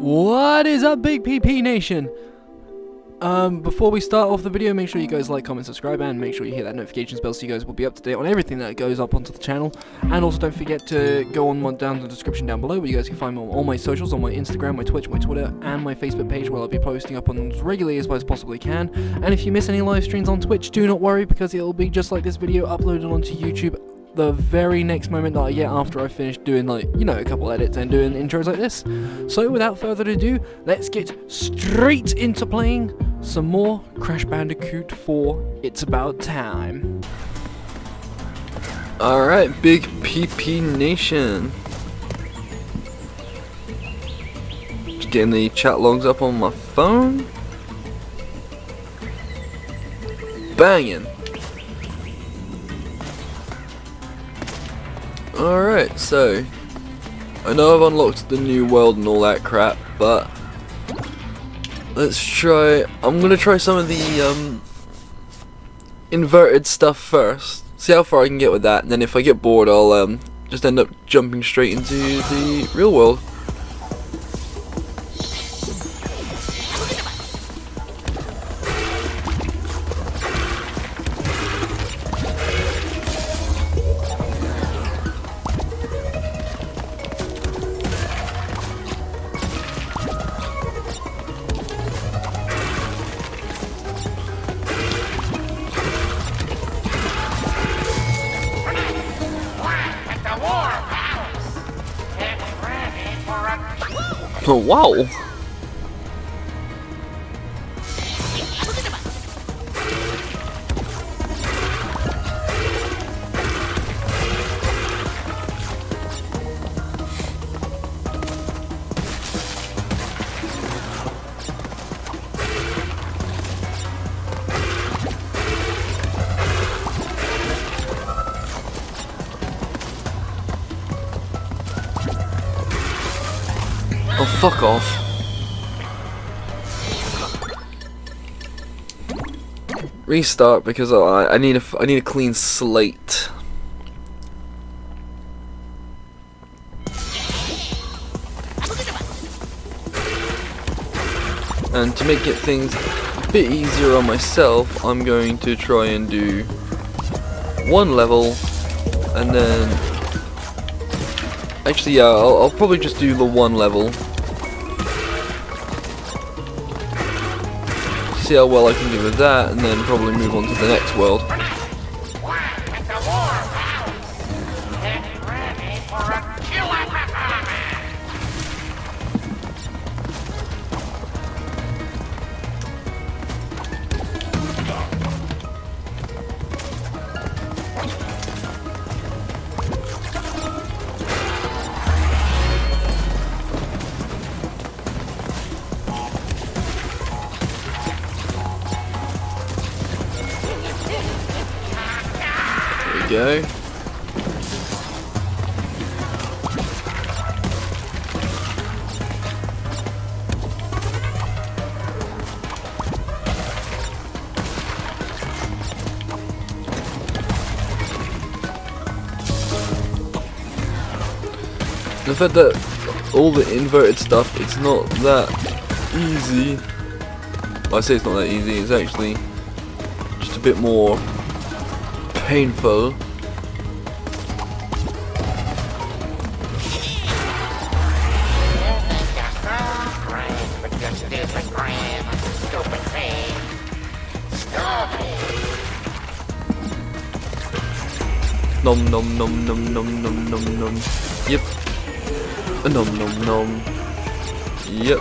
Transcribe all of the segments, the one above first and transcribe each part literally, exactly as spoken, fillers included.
What is up, Big P P Nation? Um, before we start off the video, make sure you guys like, comment, subscribe, and make sure you hit that notifications bell so you guys will be up to date on everything that goes up onto the channel. And also don't forget to go on one down the description down below, where you guys can find me on all my socials, on my Instagram, my Twitch, my Twitter, and my Facebook page, where I'll be posting up on them as regularly as I possibly can. And if you miss any live streams on Twitch, do not worry, because it'll be just like this video, uploaded onto YouTube the very next moment that I get after I finish doing, like, you know, a couple edits and doing intros like this. So without further ado, let's get straight into playing some more Crash Bandicoot four, It's About Time. Alright, Big P P Nation. Just getting the chat logs up on my phone. Banging. Alright, so I know I've unlocked the new world and all that crap, but let's try, I'm gonna try some of the um, inverted stuff first, see how far I can get with that, and then if I get bored I'll um, just end up jumping straight into the real world. Oh, wow! Oh, fuck off. Restart, because I, I need a I need a clean slate. And to make it things a bit easier on myself, I'm going to try and do one level, and then actually, yeah, I'll, I'll probably just do the one level. See how well I can do with that, and then probably move on to the next world. Go. The fact that all the inverted stuff, it's not that easy. Well, I say it's not that easy, it's actually just a bit more painful. Nom nom nom nom nom nom nom nom. Yep. Nom nom nom. Yep.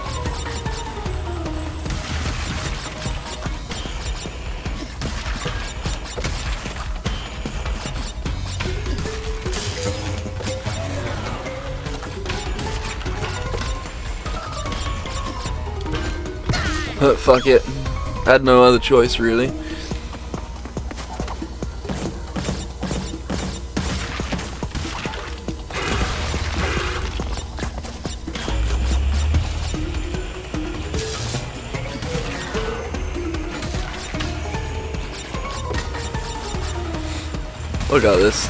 But fuck it. I had no other choice, really. Look at this.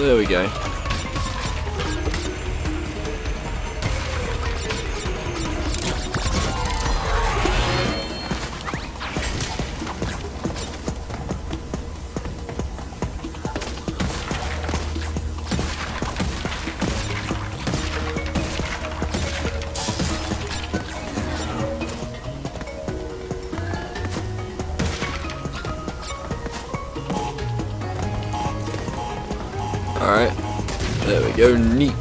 There we go. Alright, there we go, neat.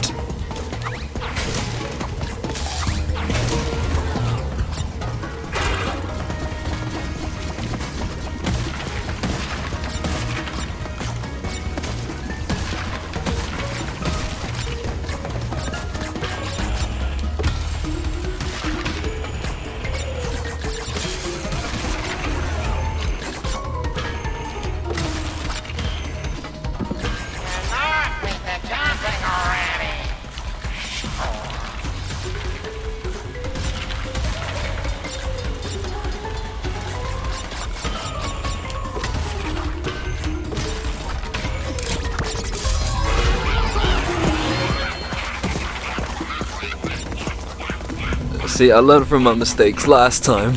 See, I learned from my mistakes last time.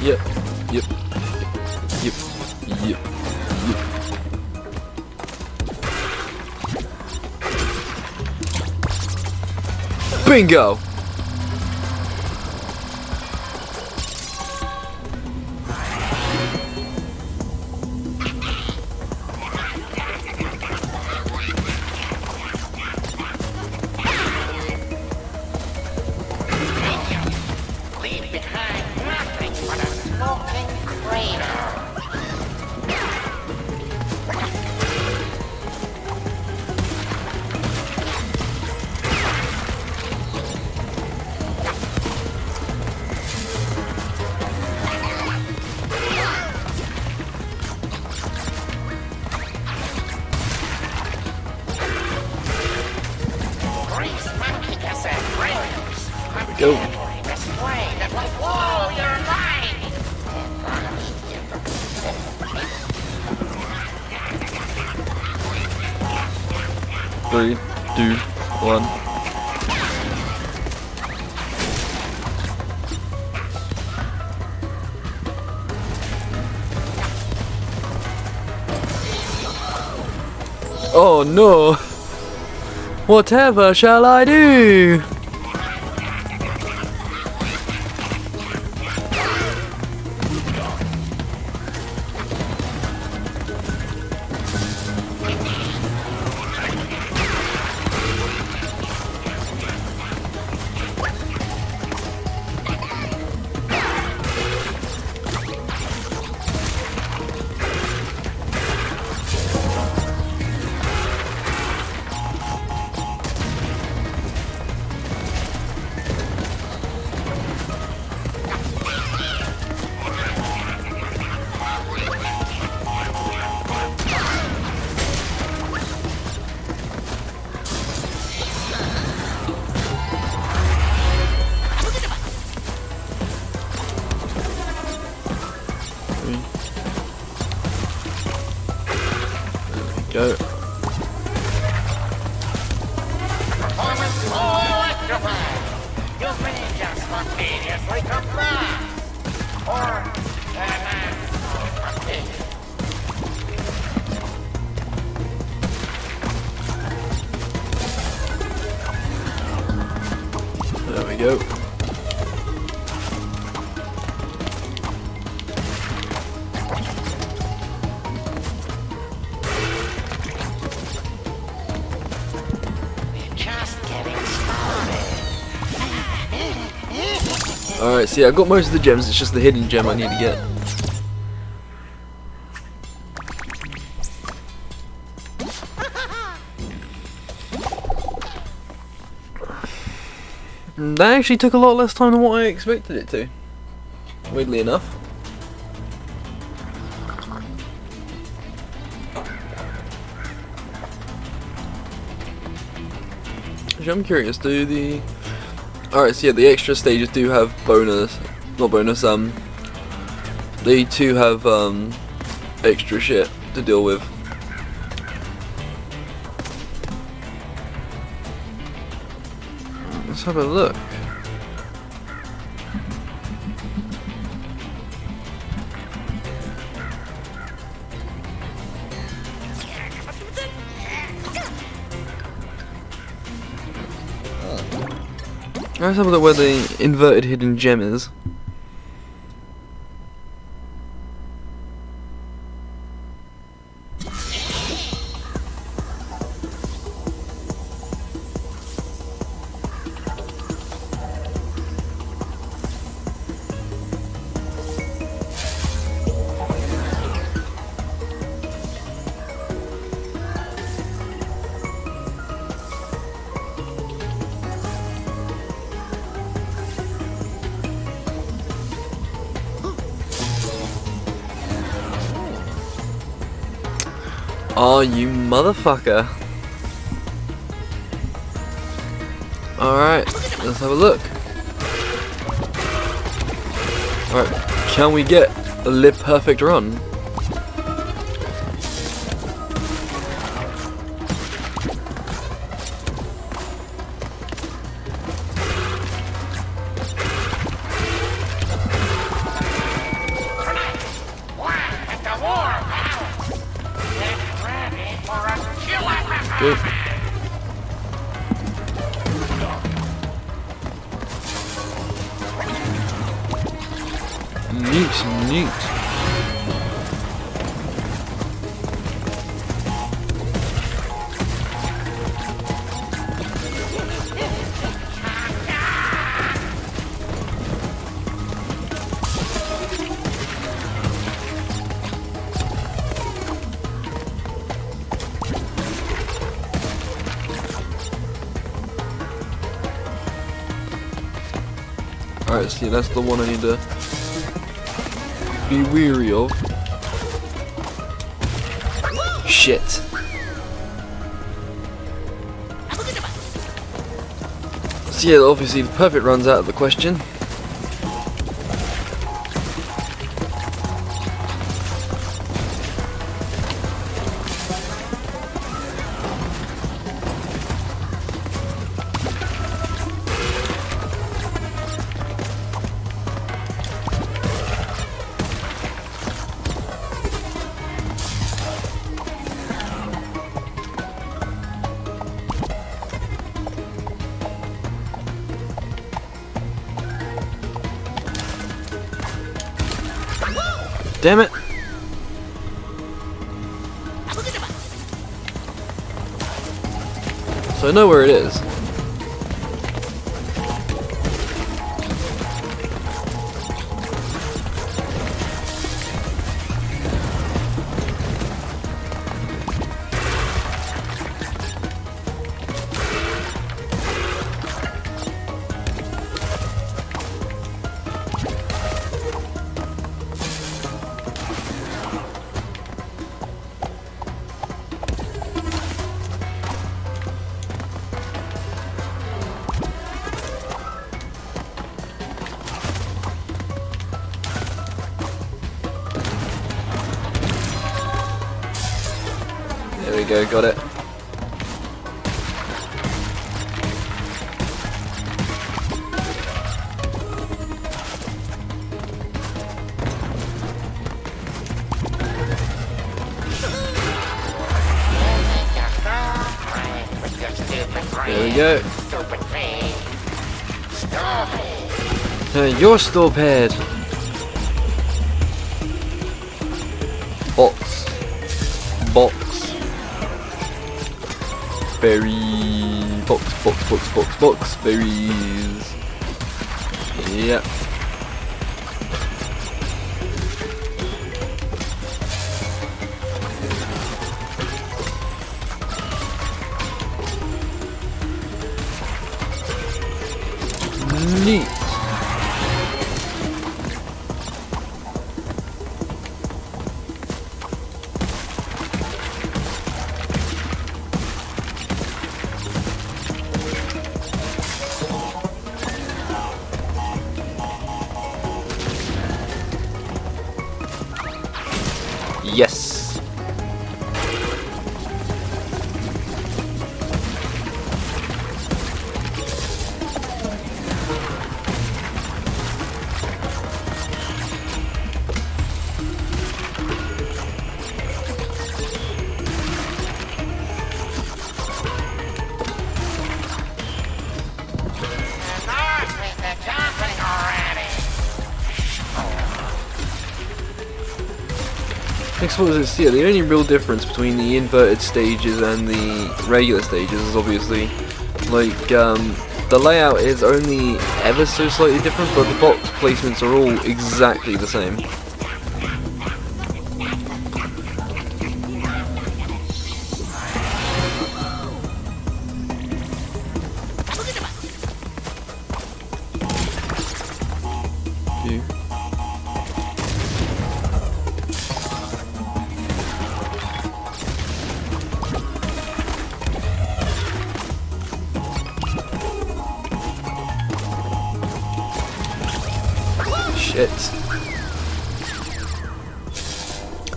Yep, yep, yep, yep, yep. Bingo! Go. Three, two, one. Oh no! Whatever shall I do? Go. Performance so electrifying! You mean just spontaneously compressed! Or, uh, not so spontaneous. There we go. Alright, see, I got most of the gems, it's just the hidden gem I need to get. That actually took a lot less time than what I expected it to, weirdly enough. Actually, I'm curious, do the... Alright, so yeah, the extra stages do have bonus... Not bonus, um... They too have, um... extra shit to deal with. Let's have a look. Let's have a look where the inverted hidden gem is. Oh, you motherfucker. Alright, let's have a look. Alright, can we get a lip perfect run? Good. Neat, neat. Alright, see, that's the one I need to be weary of. Shit. So yeah, obviously the perfect run's out of the question. Damn it! So I know where it is. There we go, got it. There we go. Uh, you're stupid. Box. Box. Berry box box box box box berries. Yep. neat. Yes. Next one is, yeah, the only real difference between the inverted stages and the regular stages is obviously, like, um, the layout is only ever so slightly different, but the box placements are all exactly the same.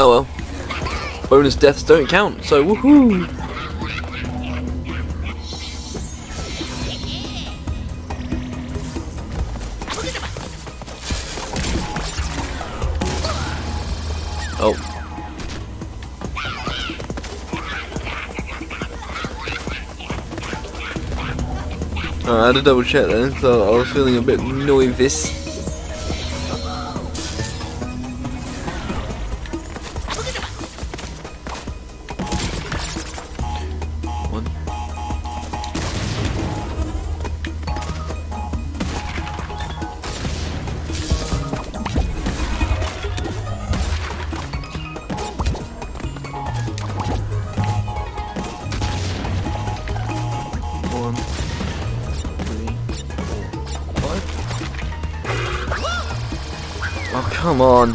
Oh well. Bonus deaths don't count, so woohoo! Oh. Uh, I had to double check then, so I was feeling a bit nervous. Oh, come on.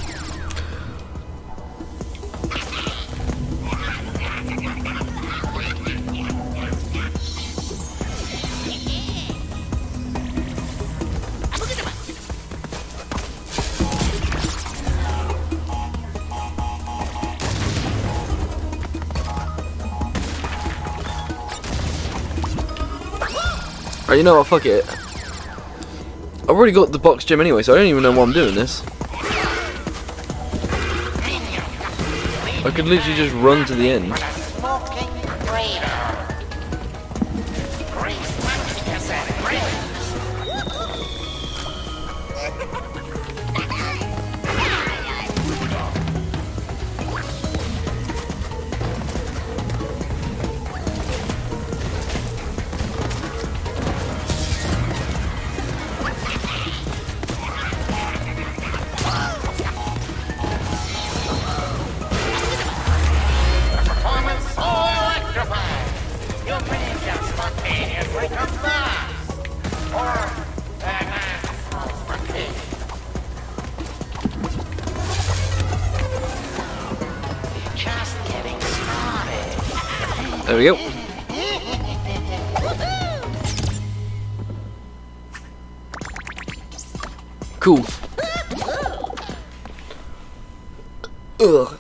Alright, you know what? Fuck it. I've already got the box gym anyway, so I don't even know why I'm doing this. I could literally just run to the end. There we go. Cool. Ugh.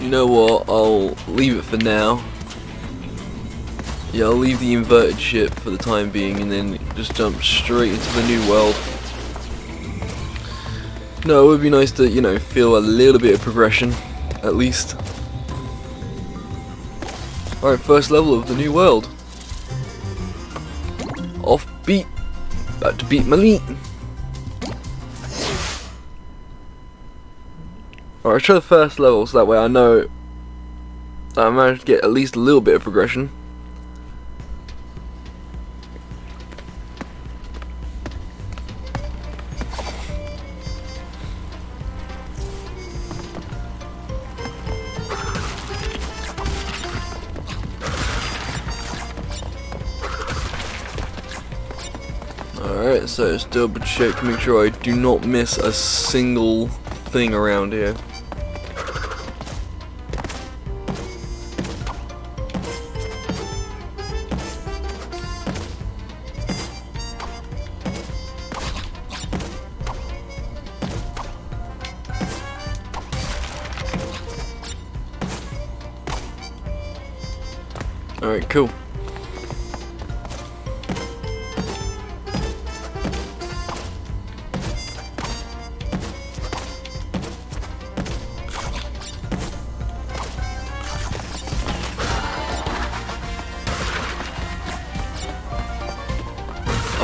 You know what, I'll leave it for now. Yeah, I'll leave the inverted ship for the time being and then just jump straight into the new world. No, it would be nice to, you know, feel a little bit of progression, at least. Alright, first level of the new world. Off beat. About to beat my meat. Alright, I'll try the first level so that way I know that I managed to get at least a little bit of progression. Alright, so just double check to make sure I do not miss a single thing around here. Alright, cool.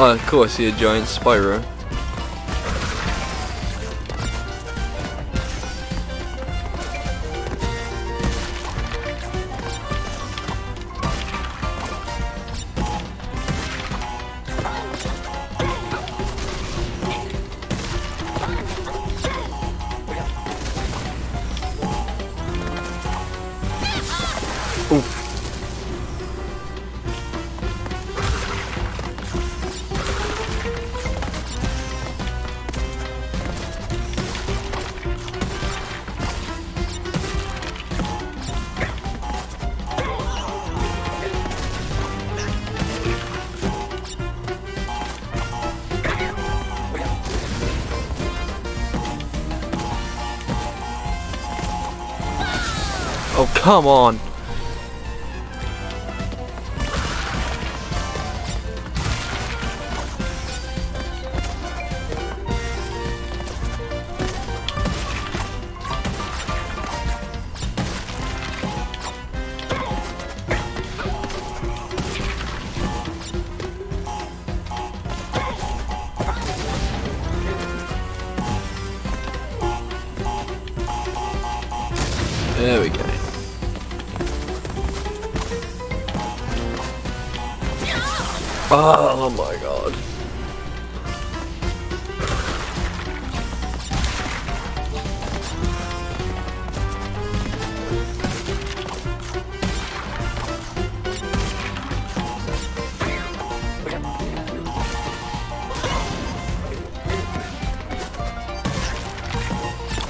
Oh, of course, I see a giant Spyro. Oh, come on. There we go. Oh my god.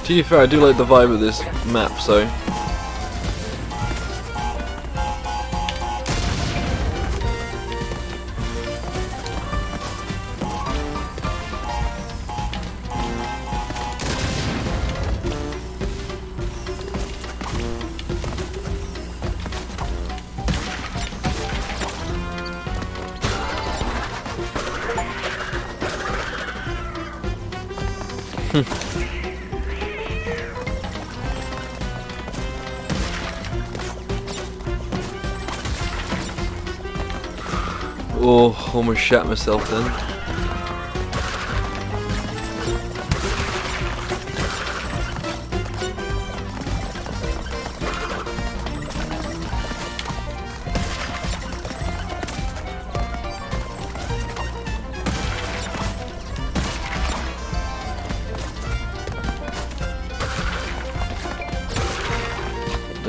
To be fair, I do like the vibe of this map, so. Oh, almost shat myself then.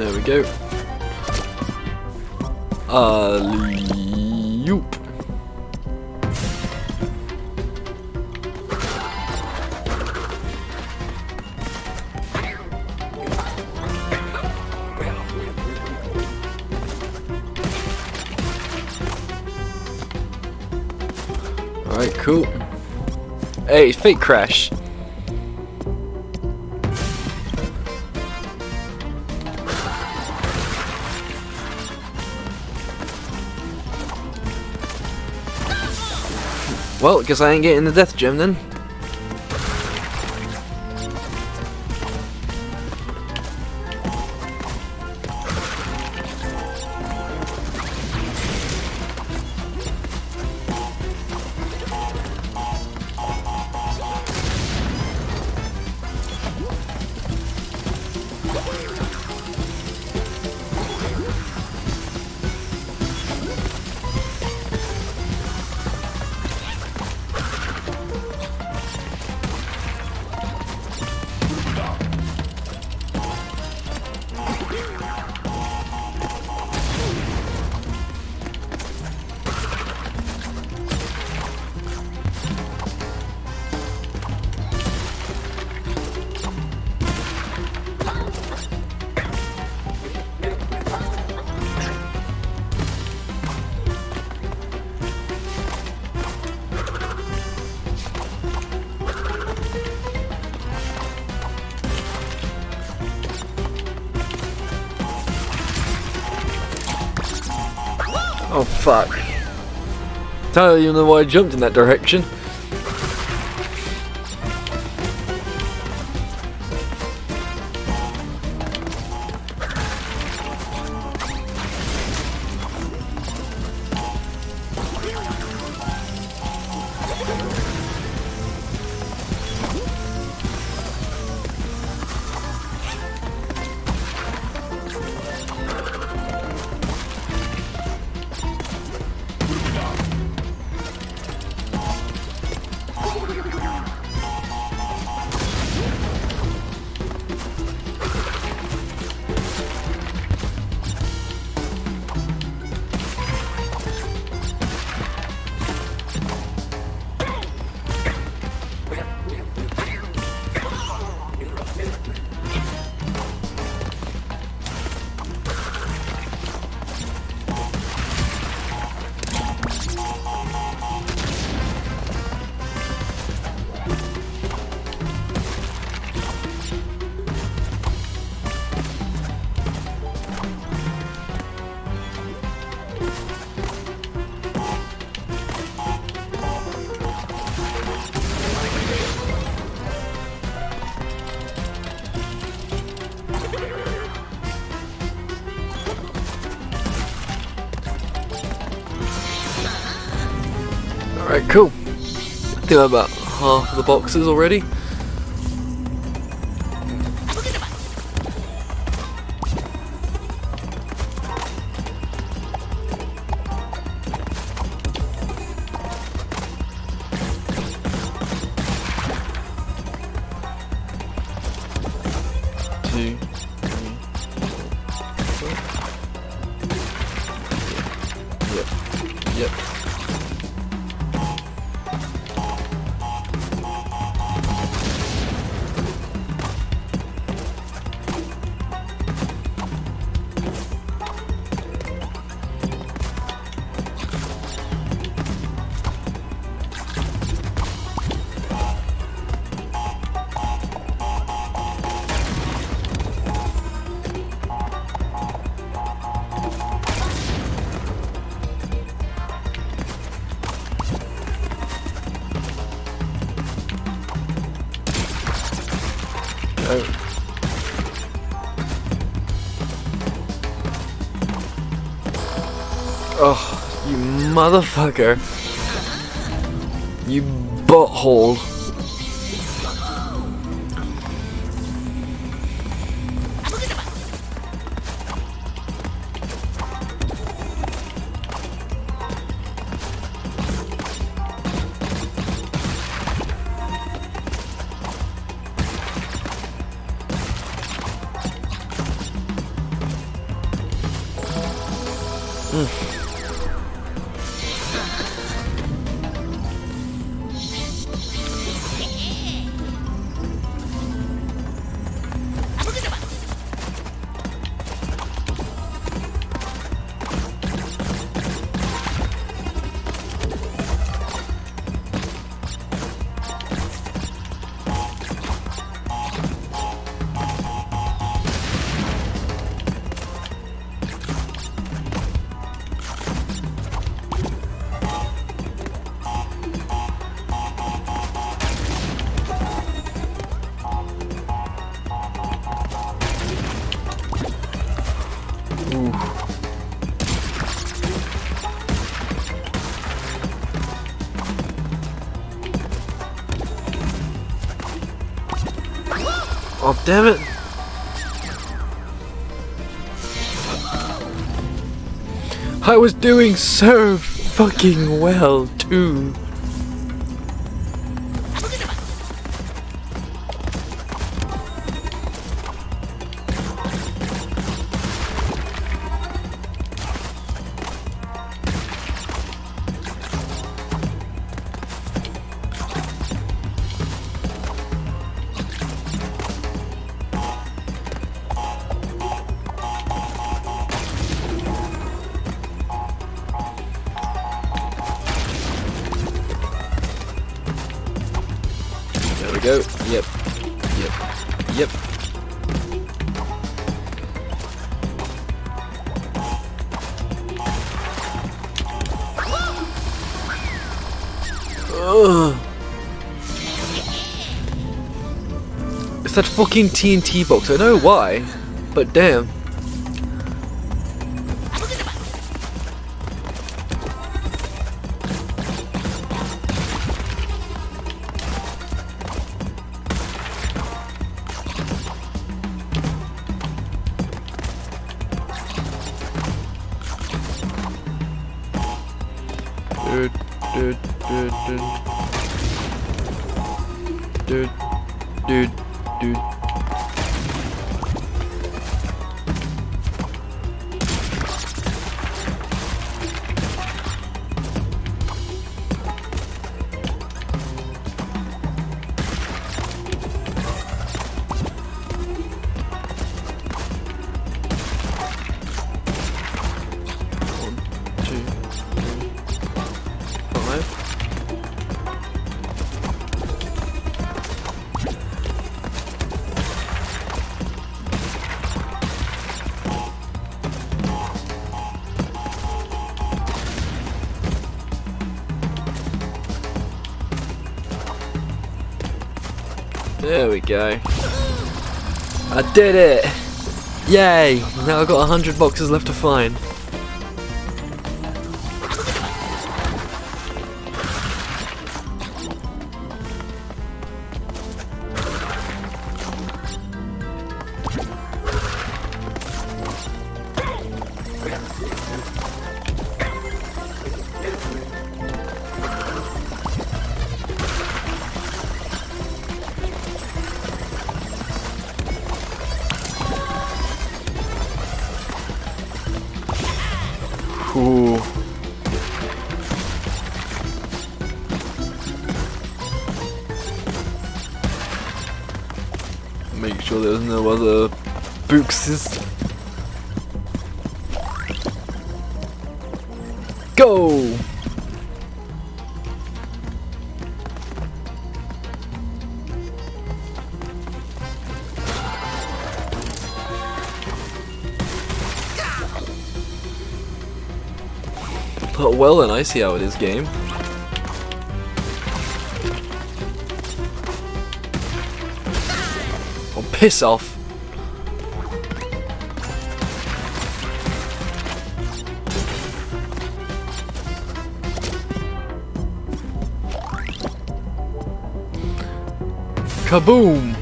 There we go. Alley-oop. Alright, cool. Hey, fake Crash. Well, guess I ain't getting the death gem then. Oh fuck. I don't even know why I jumped in that direction. Alright, cool. I think I'm about half of the boxes already. Oh, you motherfucker. You butthole. Mm. Oh, damn it! I was doing so fucking well, too. Go. Yep. Yep. Yep. It's that fucking T N T box. I know why, but damn. Dude, dude, dude, dude, dude. There we go. I did it! Yay! Now I've got a hundred boxes left to find. Ooh. Make sure there's no other boxes. Go! Oh, well then, I see how it is, game. Oh, piss off. Kaboom!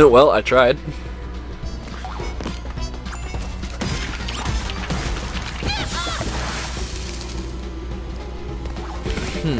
Well, I tried. Hmm.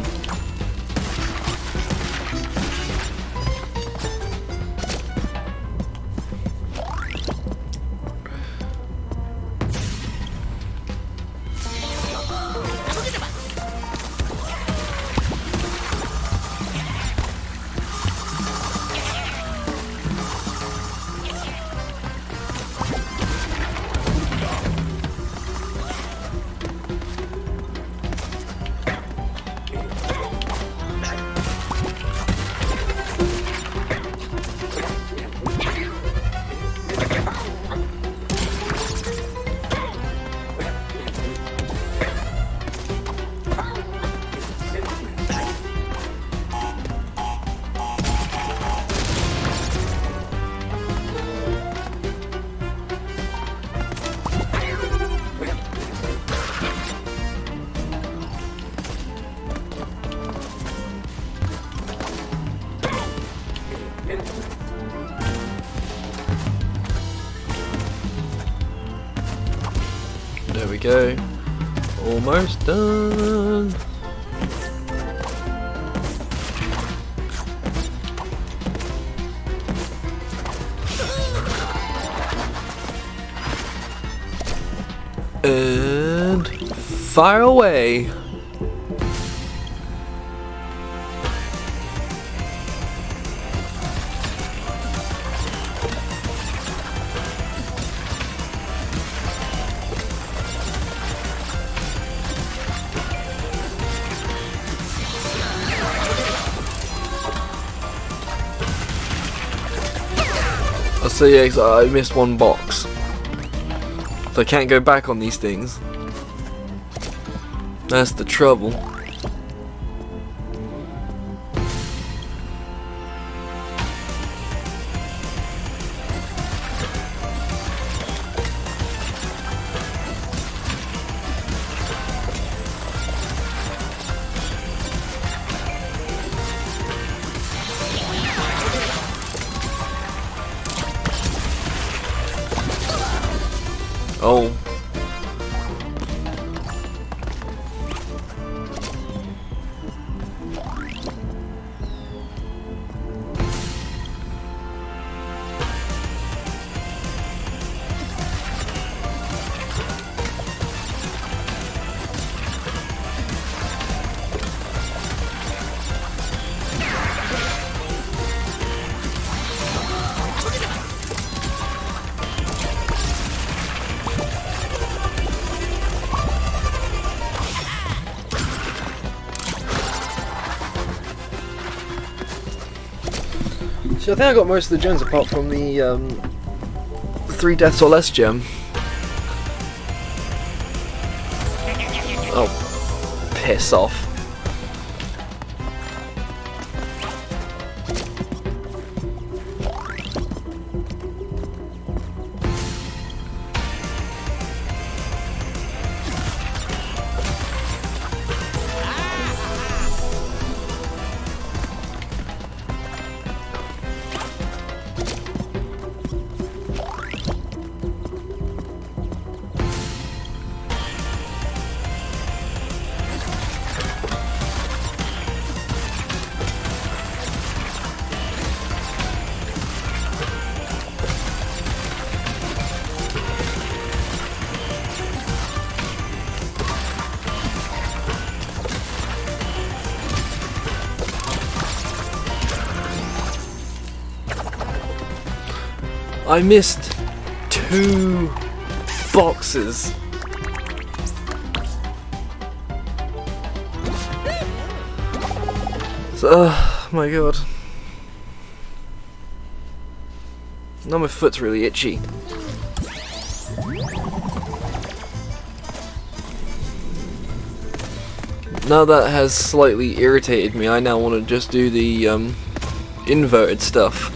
There we go. Almost done. And fire away. So yeah, I missed one box. So I can't go back on these things. That's the trouble. Oh. So I think I got most of the gems apart from the um, three deaths or less gem. Oh, piss off. I missed two boxes. So, oh my god. Now my foot's really itchy. Now that has slightly irritated me. I now want to just do the um, inverted stuff.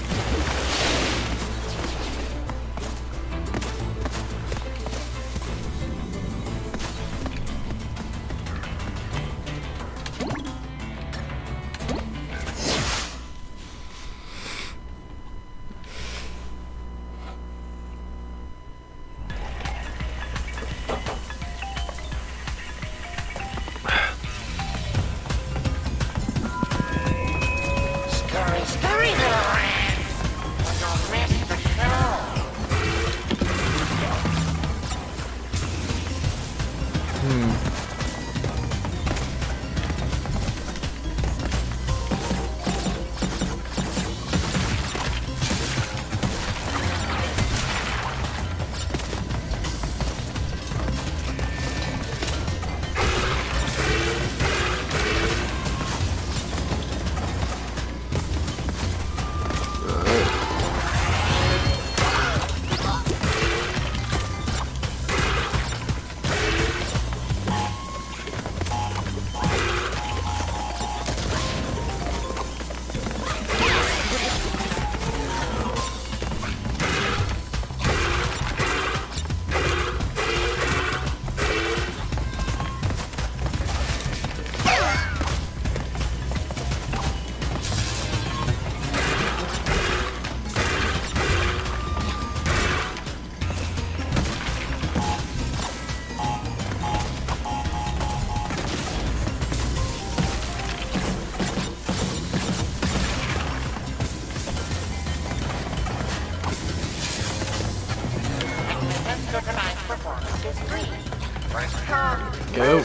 Go.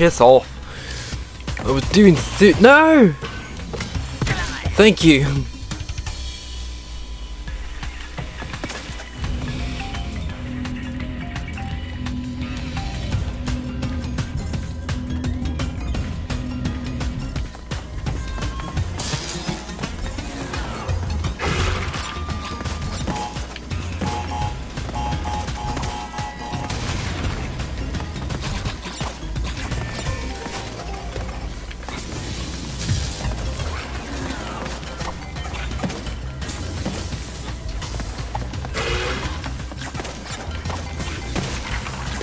piss off. I was doing so- No! Thank you.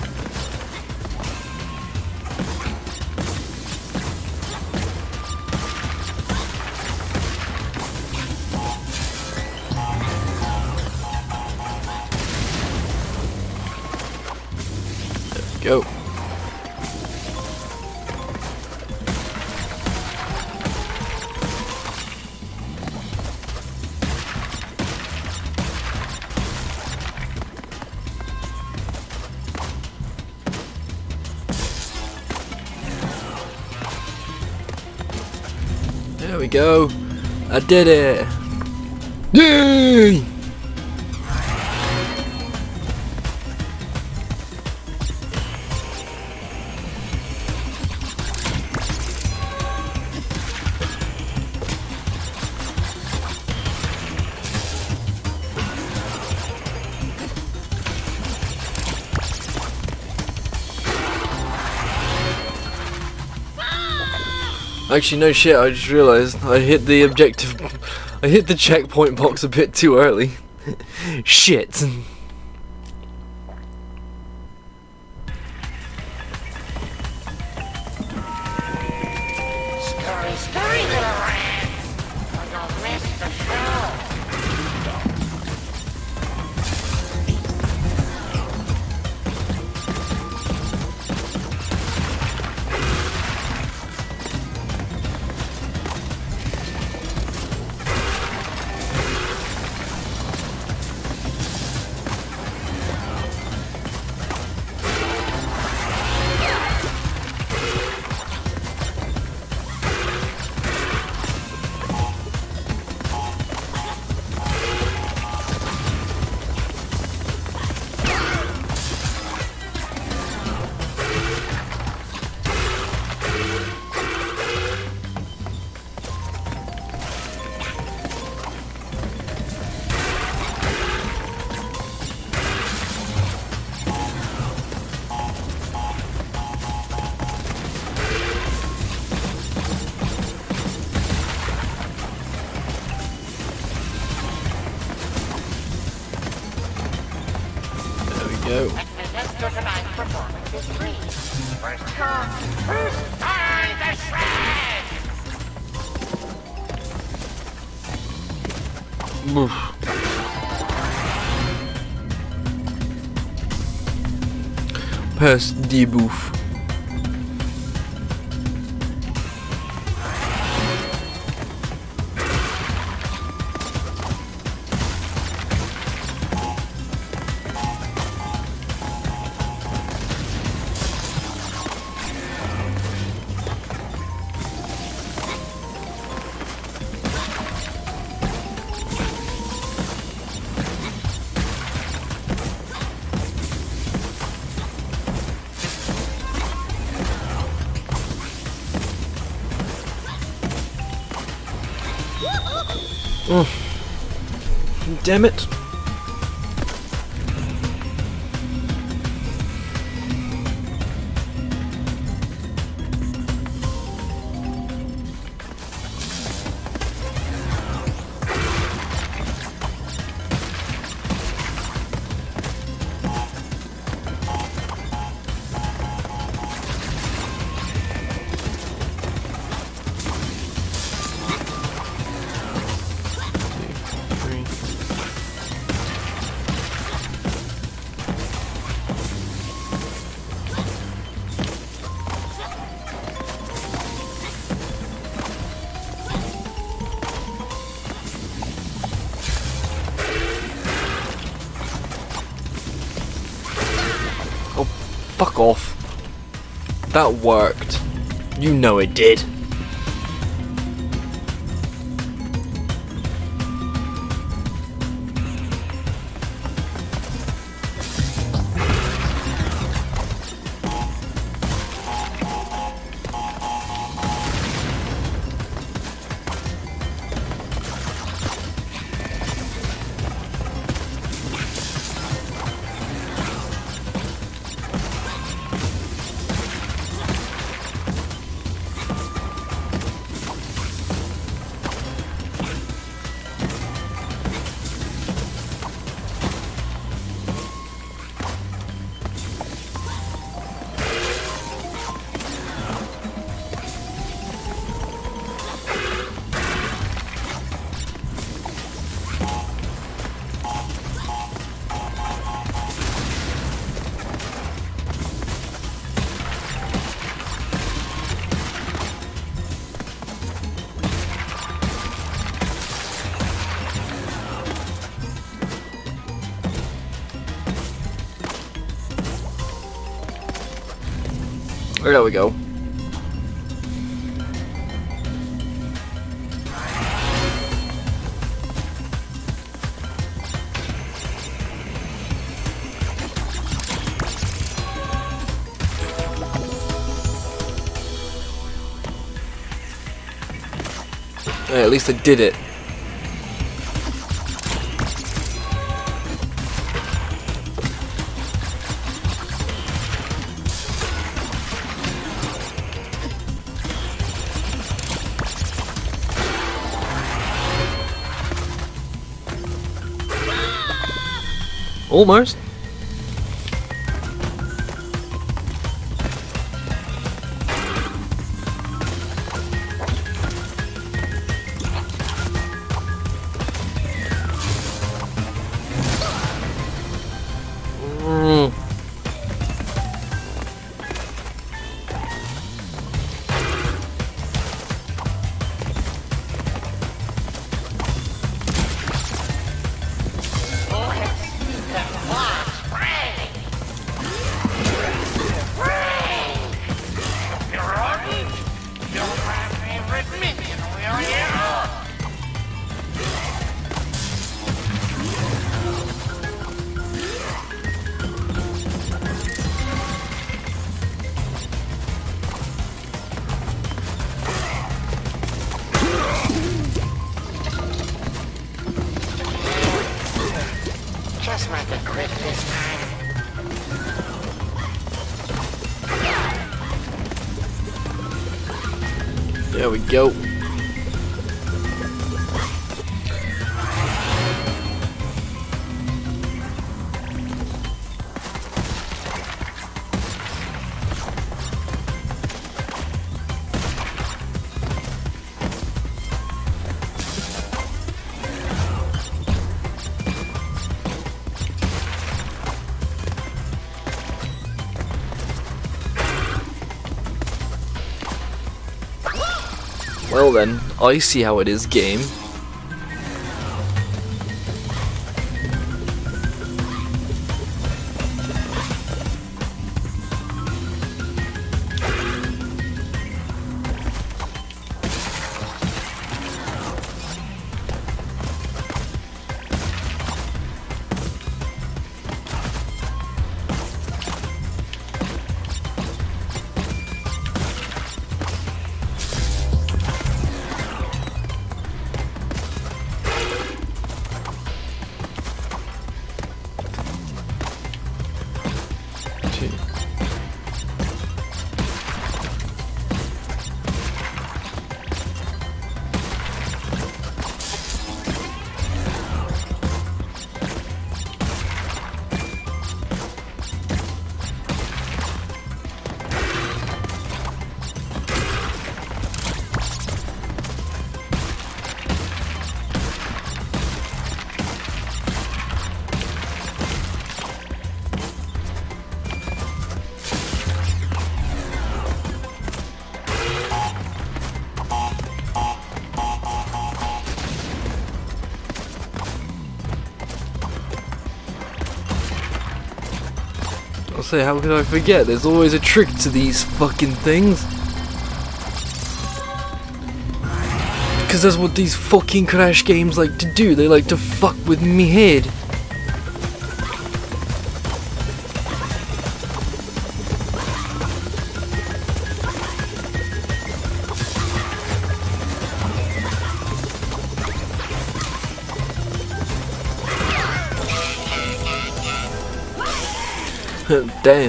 Go. There we go. I did it. Yay! Actually, no shit, I just realized I hit the objective. I hit the checkpoint box a bit too early. Shit. Go. Pass the booth. Oh. Damn it. That worked. You know it did. There we go. Hey, at least I did it. Almost. Mm. There we go. Well then, I see how it is, game. say, how could I forget? There's always a trick to these fucking things. Because that's what these fucking Crash games like to do. They like to fuck with me head. Damn.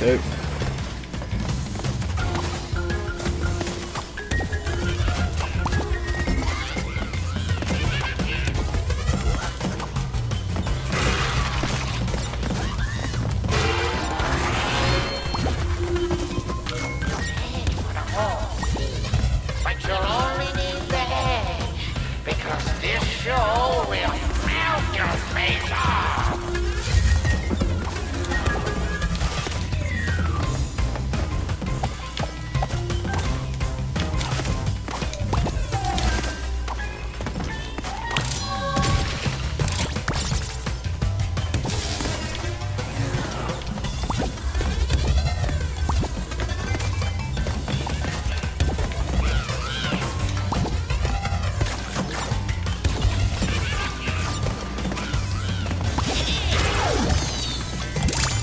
Nope.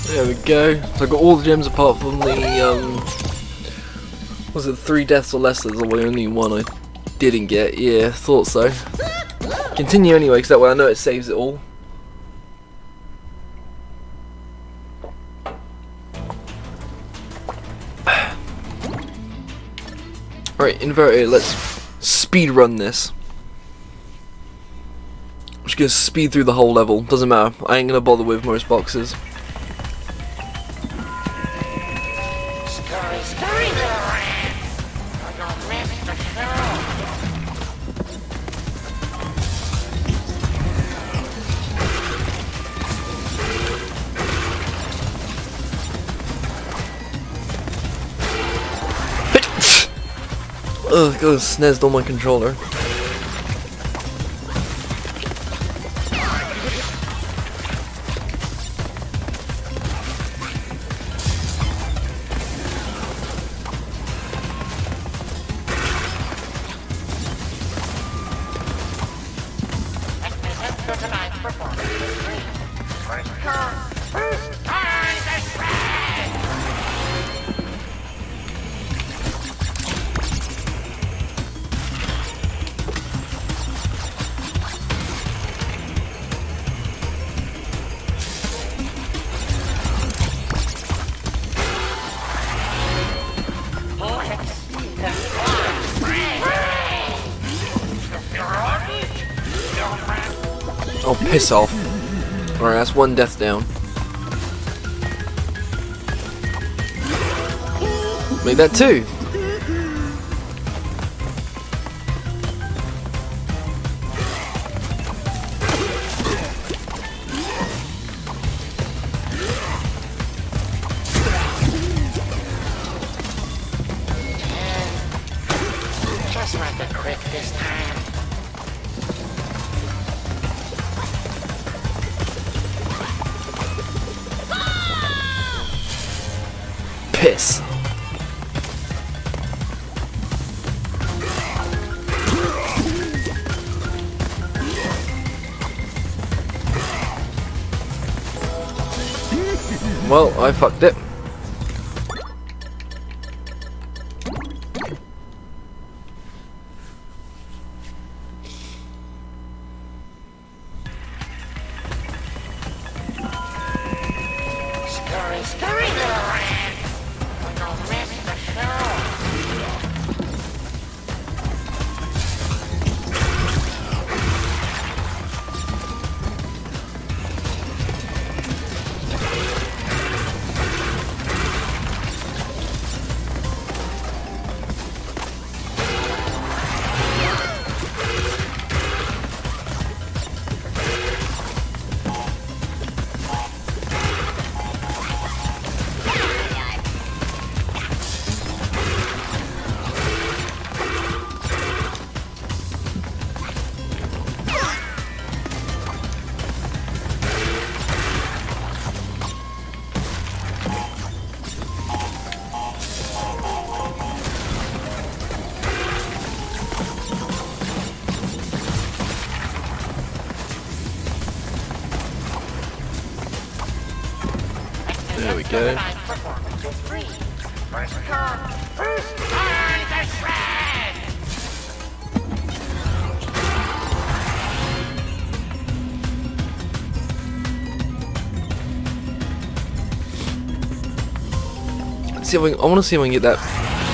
There we go. So I got all the gems apart from the, um, was it three deaths or less? That's the only one I didn't get. Yeah, thought so. Continue anyway, because that way I know it saves it all. Right, inverted, let's speed run this. I'm just going to speed through the whole level. Doesn't matter. I ain't going to bother with most boxes. Ugh, got sneezed on my controller. Oh, piss off. Alright, that's one death down. Make that two. Just not the quick this time. piss. Well, I fucked it. There we go. First come, first time to shred! See if we can, I want to see if we can get that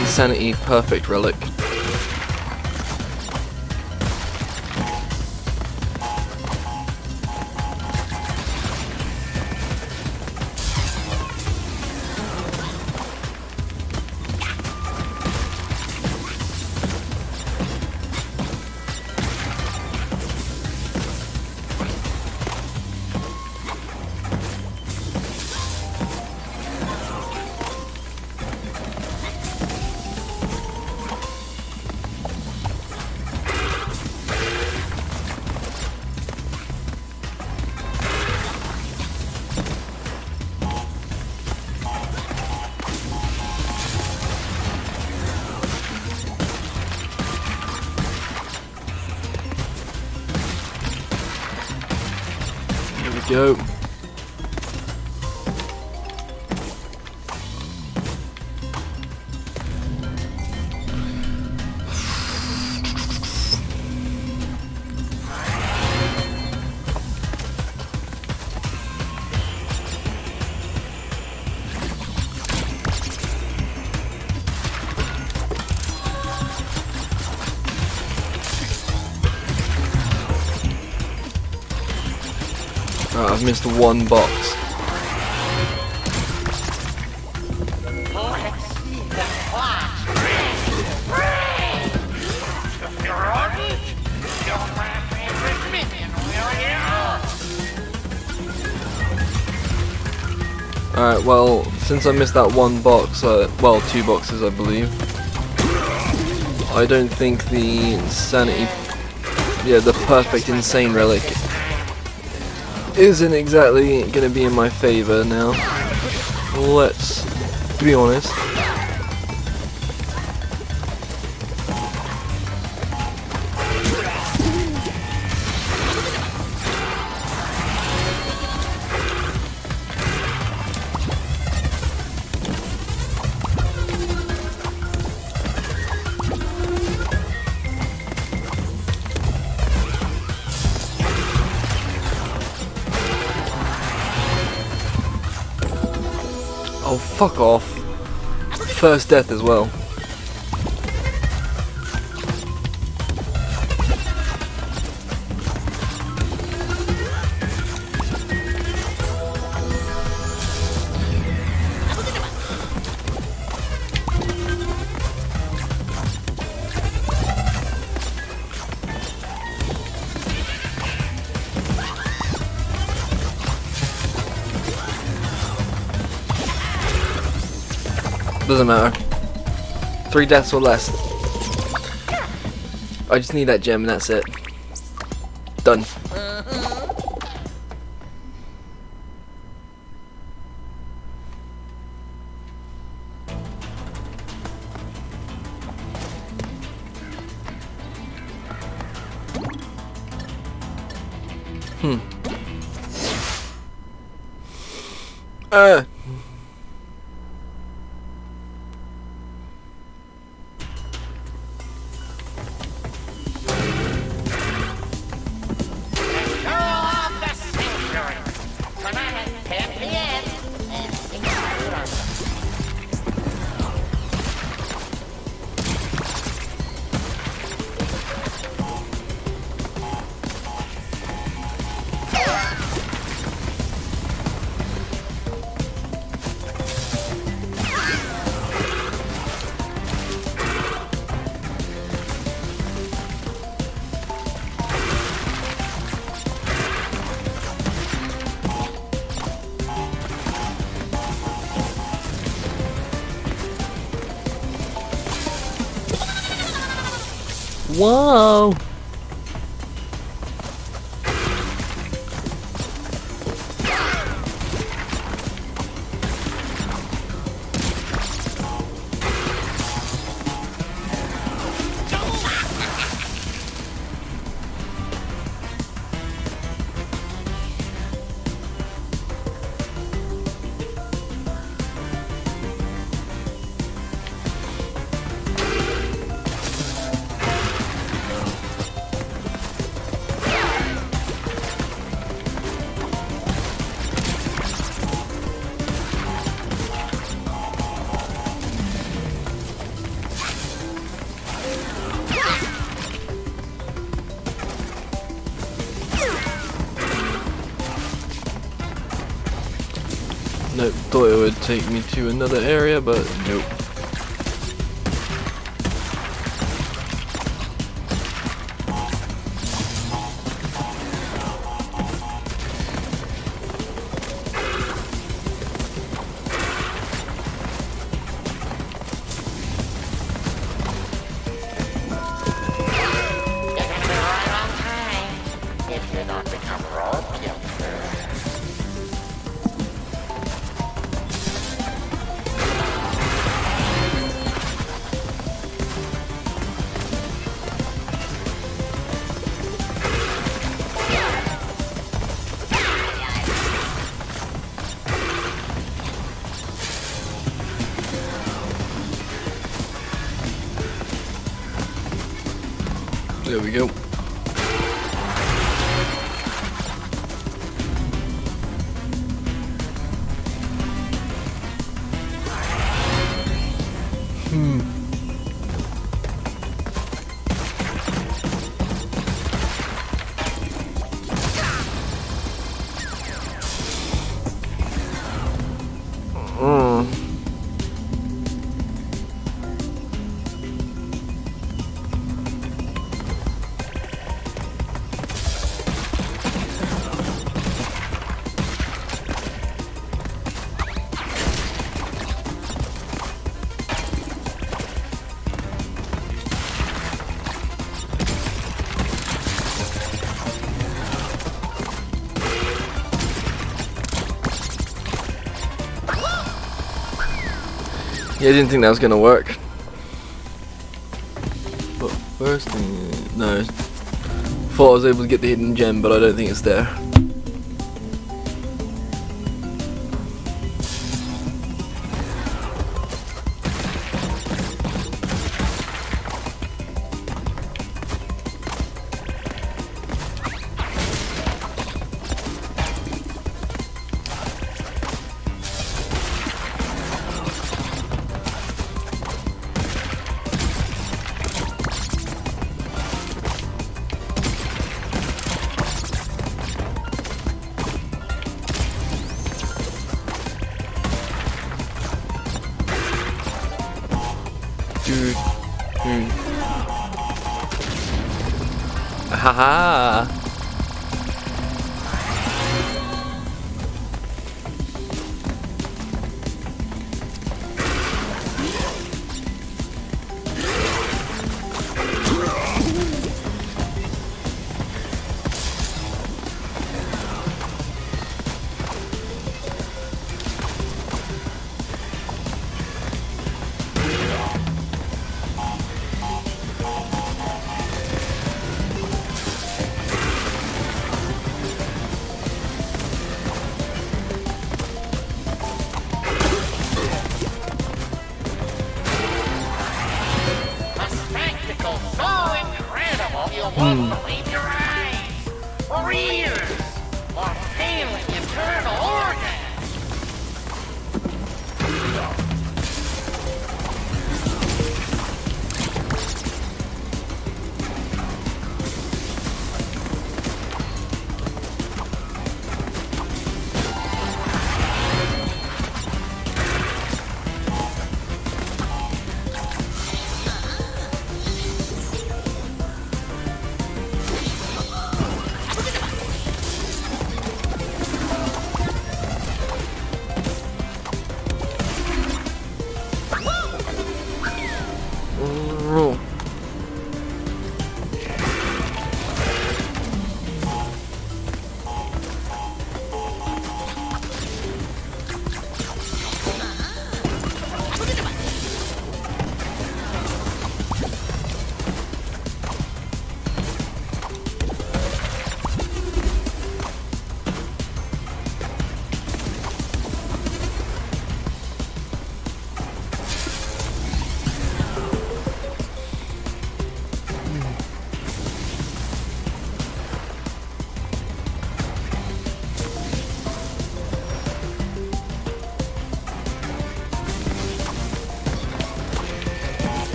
insanity perfect relic. Go. Oh, I've missed one box. Alright, well, since I missed that one box, uh, well, two boxes I believe, I don't think the insanity, yeah, the perfect insane relic isn't exactly going to be in my favour now. Let's be honest. Oh, fuck off. First death as well. Doesn't matter. Three deaths or less. I just need that gem and that's it. Done. Hmm. Uh. Whoa! I thought it would take me to another area, but nope. There we go. Hmm. Yeah, I didn't think that was gonna work. But first thing, no. Thought I was able to get the hidden gem, but I don't think it's there. Dude. Dude. Haha. won't believe your eyes, or ears, or feeling internal organs.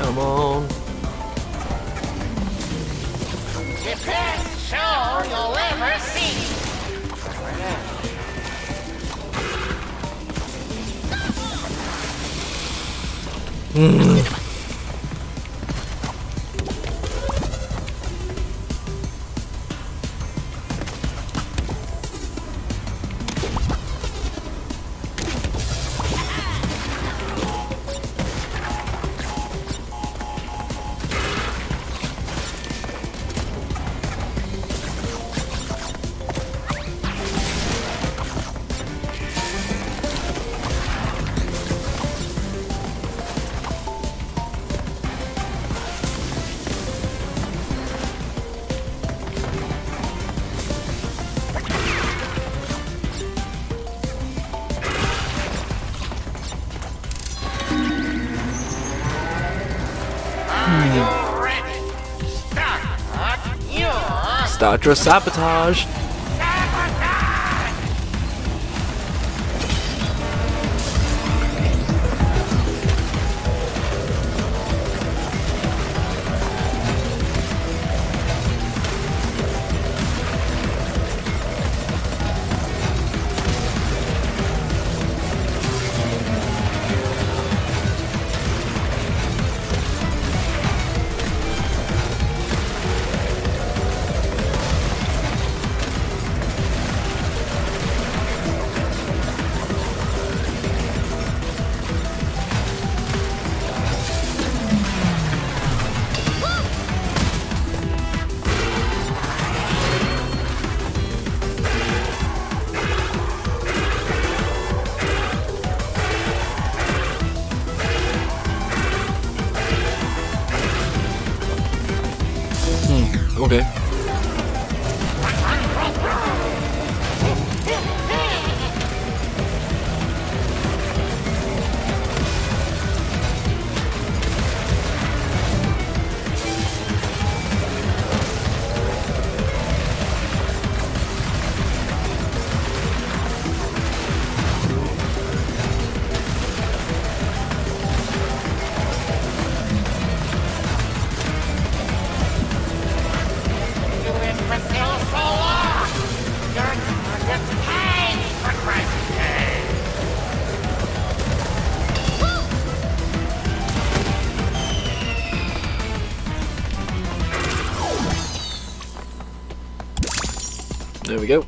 Come on. The best show you'll ever see. Mm. Start your sabotage. There we go.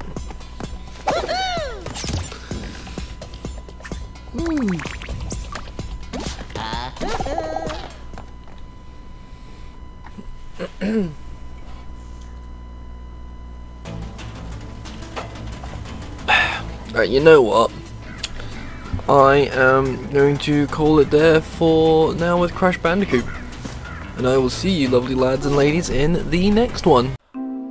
Alright, you know what? I am going to call it there for now with Crash Bandicoot. And I will see you lovely lads and ladies in the next one.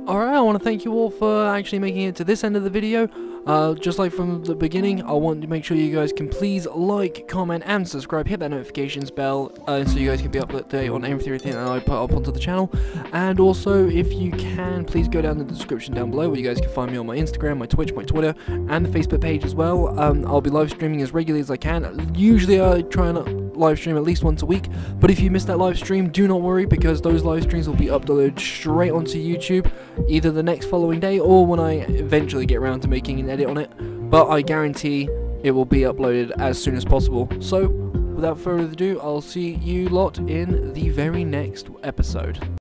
Alright, I want to thank you all for actually making it to this end of the video. Uh, just like from the beginning, I want to make sure you guys can please like, comment, and subscribe. Hit that notifications bell uh, so you guys can be up to date on everything that I put up onto the channel. And also, if you can, please go down to the description down below where you guys can find me on my Instagram, my Twitch, my Twitter, and the Facebook page as well. Um, I'll be live streaming as regularly as I can. Usually, I try and live stream at least once a week. But if you miss that live stream, do not worry because those live streams will be uploaded straight onto YouTube, either the next following day or when I eventually get around to making an edit on it, but I guarantee it will be uploaded as soon as possible. So without further ado, I'll see you lot in the very next episode.